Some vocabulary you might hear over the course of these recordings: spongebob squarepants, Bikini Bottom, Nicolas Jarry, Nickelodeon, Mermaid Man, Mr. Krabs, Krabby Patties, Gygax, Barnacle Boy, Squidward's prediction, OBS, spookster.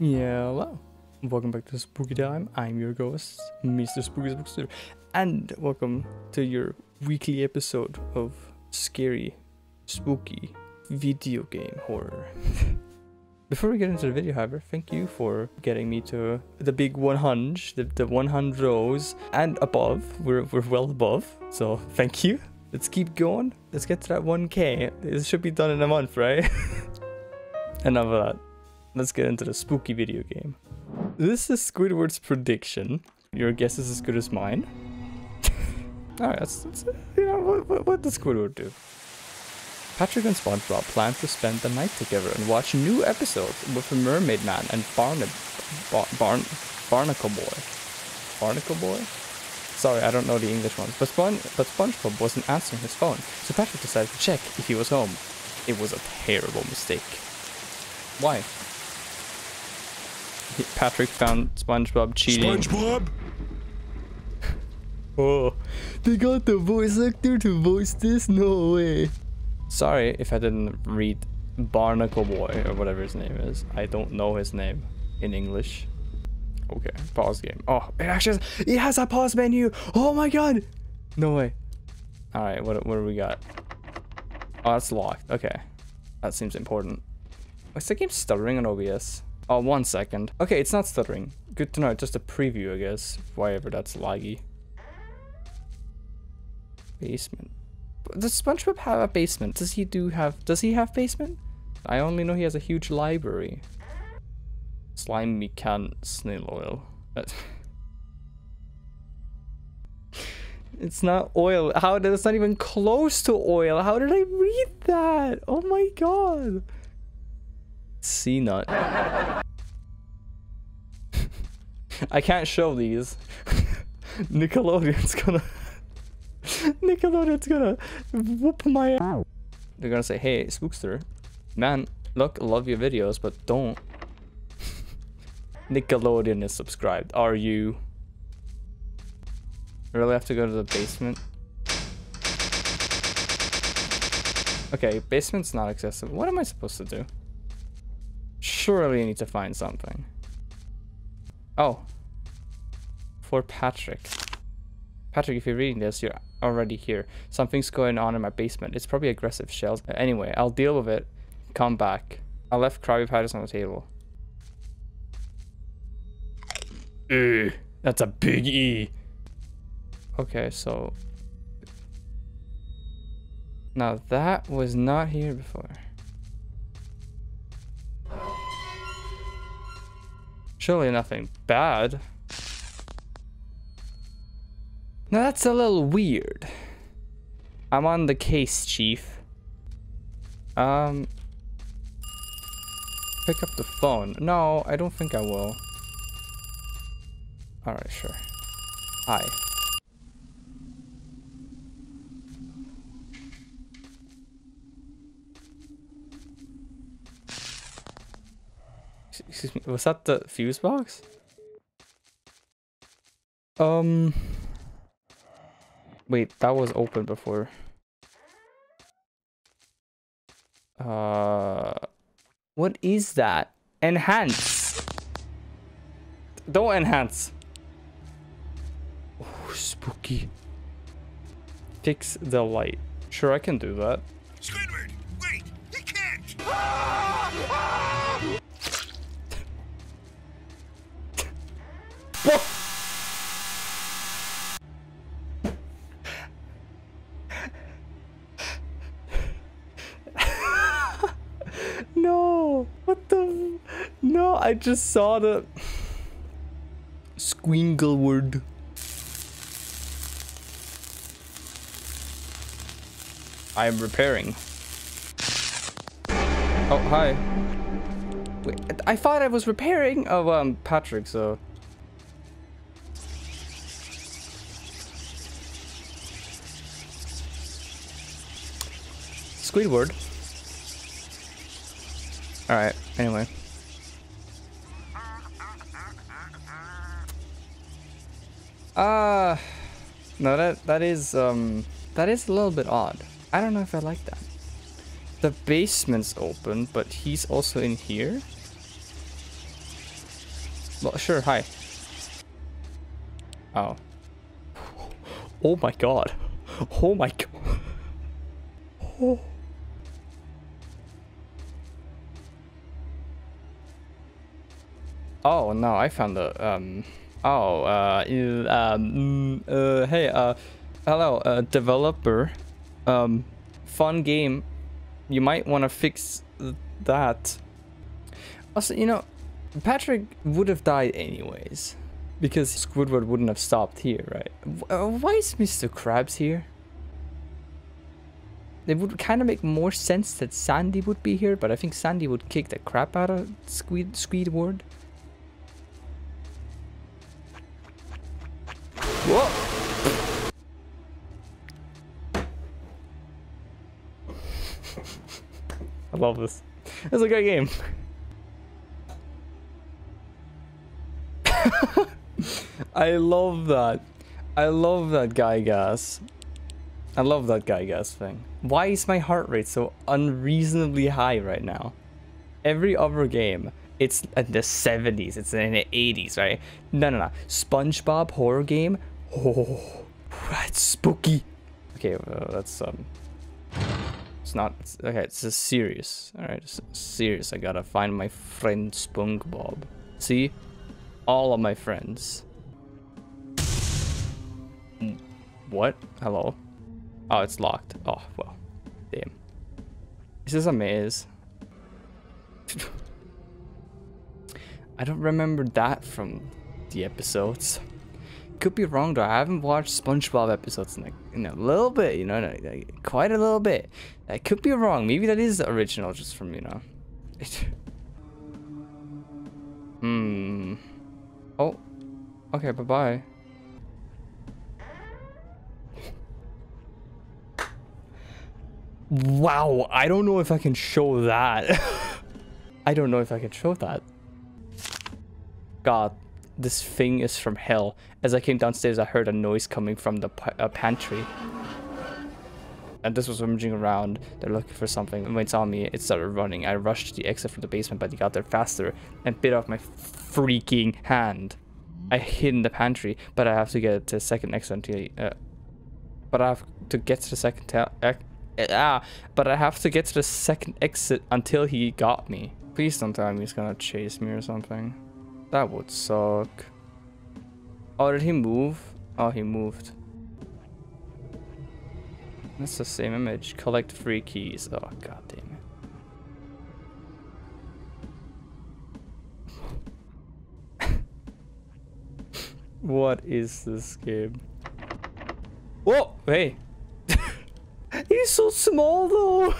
Hello, welcome back to Spooky Time. I'm your ghost, Mr. Spooky Spookster, and welcome to your weekly episode of scary, spooky video game horror. Before we get into the video, however, thank you for getting me to the big 100, the 100 rows and above. We're well above, so thank you. Let's keep going. Let's get to that 1K. This should be done in a month, right? Enough of that. Let's get into the spooky video game. This is Squidward's Prediction. Your guess is as good as mine. Alright, that's you know, what does Squidward do? Patrick and SpongeBob plan to spend the night together and watch new episodes with the Mermaid Man and Barnacle Boy. Barnacle Boy? Sorry, I don't know the English ones. But SpongeBob wasn't answering his phone, so Patrick decided to check if he was home. It was a terrible mistake. Why? Patrick found SpongeBob cheating. SpongeBob? Oh, they got the voice actor to voice this? No way. Sorry if I didn't read Barnacle Boy or whatever his name is. I don't know his name in English. Okay, pause game. Oh, it actually has, it has a pause menu. Oh my god. No way. All right, what do we got? Oh, that's locked. Okay, that seems important. Is the game stuttering on OBS? Oh, 1 second. Okay, it's not stuttering. Good to know. It's just a preview, I guess. Why ever that's laggy. Basement. Does SpongeBob have a basement? Does he have basement? I only know he has a huge library. Slime me can snail oil. It's not oil. How did it's not even close to oil? How did I read that? Oh my god. Sea nut. I can't show these. Nickelodeon's gonna whoop my ass. They're gonna say, hey, Spookster, man, look, love your videos, but don't. Nickelodeon is subscribed. Are you? I really have to go to the basement. Okay, basement's not accessible. What am I supposed to do? Surely I need to find something. Oh. For Patrick. Patrick, if you're reading this, you're already here. Something's going on in my basement. It's probably aggressive shells. Anyway, I'll deal with it. Come back. I left Krabby Patties on the table. Ew, that's a big E. Okay, so... Now that was not here before. Surely nothing bad. Now that's a little weird. I'm on the case, chief. Pick up the phone. No, I don't think I will. Alright, sure. Hi. Excuse me, was that the fuse box? Wait, that was open before. What is that? Enhance! Don't enhance! Oh, spooky. Fix the light. Sure, I can do that. Squidward, wait! You can't! No, what the? No, I just saw the Squingleward. I am repairing. Oh, hi. Wait, I thought I was repairing of Patrick, so. Squidward. Alright, anyway. No, that is a little bit odd. I don't know if I like that. The basement's open, but he's also in here? Well, sure, hi. Oh. Oh my god. Oh my god. Oh. Oh no, I found the hello, developer. Fun game. You might want to fix that. Also, you know, Patrick would have died anyways, because Squidward wouldn't have stopped here, right? Why is Mr. Krabs here? It would kind of make more sense that Sandy would be here, but I think Sandy would kick the crap out of Squidward. Whoa! I love this. It's a good game. I love that. I love that Gygax. I love that Gygax thing. Why is my heart rate so unreasonably high right now? Every other game, it's in the 70s, it's in the 80s, right? No. SpongeBob horror game? Oh, that's spooky. Okay, that's it's not, it's, okay, it's a serious. Alright, it's serious. I gotta find my friend SpongeBob. See? All of my friends. What? Hello? Oh, it's locked. Oh, well. Damn. Is this a maze? I don't remember that from the episodes. Could be wrong though. I haven't watched SpongeBob episodes in a little bit, you know, like, quite a little bit. I could be wrong. Maybe that is original, just from, you know. Oh. Okay. Bye bye. Wow. I don't know if I can show that. I don't know if I can show that. God. This thing is from hell. As I came downstairs, I heard a noise coming from the pantry. And this was rummaging around. They're looking for something. And when it saw me, it started running. I rushed to the exit from the basement, but it got there faster and bit off my freaking hand. I hid in the pantry, but I have to get to the second exit until... But I have to get to the second exit until he got me. Please don't tell me he's gonna chase me or something. That would suck. Oh, did he move? Oh, he moved. That's the same image. Collect 3 keys. Oh, god damn it. What is this game? Whoa! Hey! He's so small though!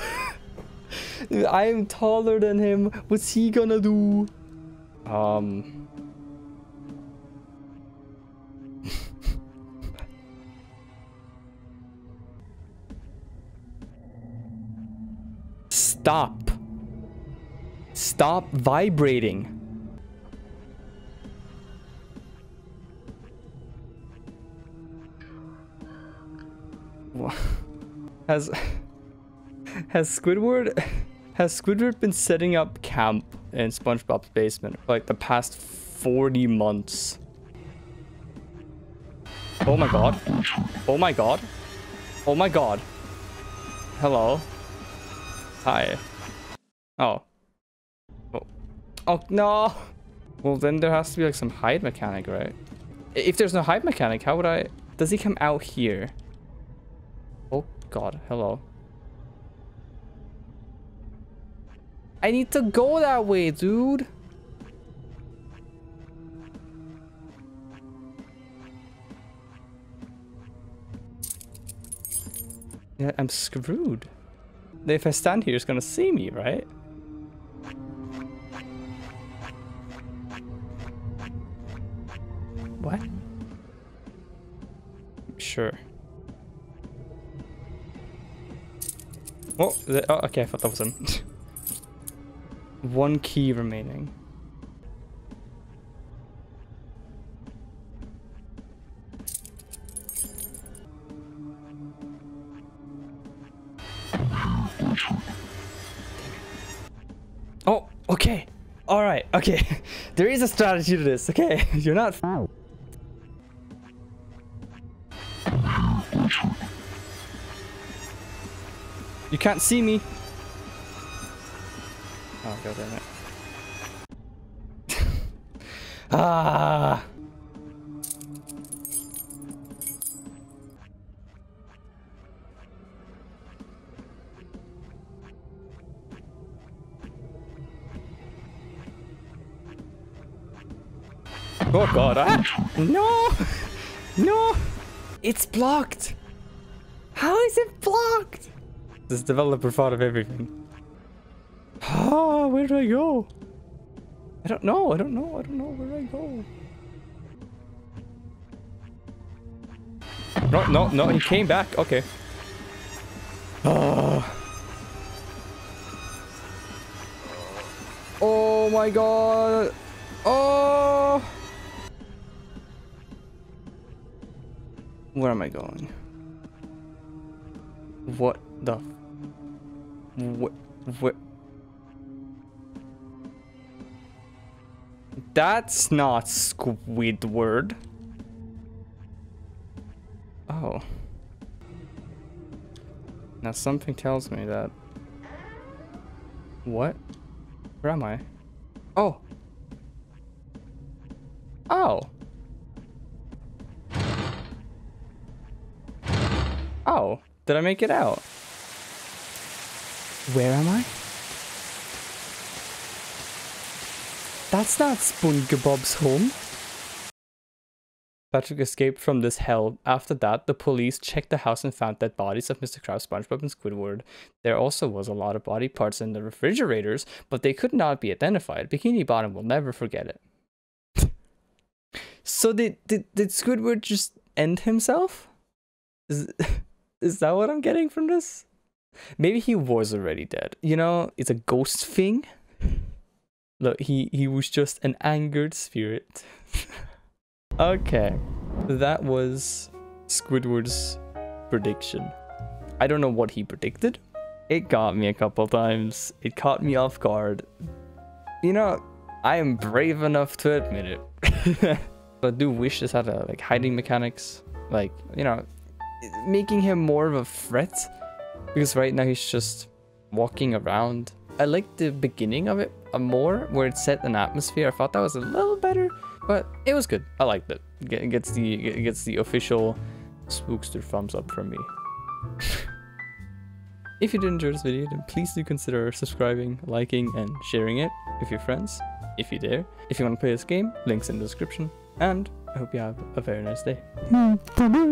I am taller than him. What's he gonna do? Stop. Stop vibrating. Has Squidward been setting up camp in SpongeBob's basement for like the past 40 months? Oh my god. Oh my god. Oh my god. Hello. Hi. Oh. Oh. Oh no. Well, then there has to be like some hide mechanic, right? If there's no hide mechanic, how would I... Does he come out here? Oh god. Hello. I need to go that way, dude. Yeah, I'm screwed. If I stand here, it's gonna see me, right? What? Sure. Oh, okay, I thought that was him. 1 key remaining. All right, okay. There is a strategy to this, okay? You're not. You can't see me. Oh, god damn it. Ah. Oh god, no! No! It's blocked! How is it blocked? This developer thought of everything. Oh, where do I go? I don't know, I don't know, I don't know where I go. No, no, no, he came back, okay. Oh my god! Oh! Where am I going? What the? What? That's not Squidward. Oh. Now something tells me that. What? Where am I? Oh. Oh. Oh, did I make it out? Where am I? That's not SpongeBob's home. Patrick escaped from this hell. After that, the police checked the house and found dead bodies of Mr. Krabs, SpongeBob, and Squidward. There also was a lot of body parts in the refrigerators, but they could not be identified. Bikini Bottom will never forget it. So did Squidward just end himself? Is that what I'm getting from this? Maybe he was already dead. You know, it's a ghost thing. Look, he was just an angered spirit. Okay. That was Squidward's prediction. I don't know what he predicted. It got me a couple times. It caught me off guard. You know, I am brave enough to admit it. I do wish this had a, like, hiding mechanics. Like, you know, making him more of a threat, because right now he's just walking around. I like the beginning of it more, where it set an atmosphere. I thought that was a little better, but it was good. I liked it. It gets the official spookster thumbs up from me. If you did enjoy this video, then please do consider subscribing, liking, and sharing it with your friends, if you dare. If you want to play this game, links in the description, and I hope you have a very nice day. Bye-bye.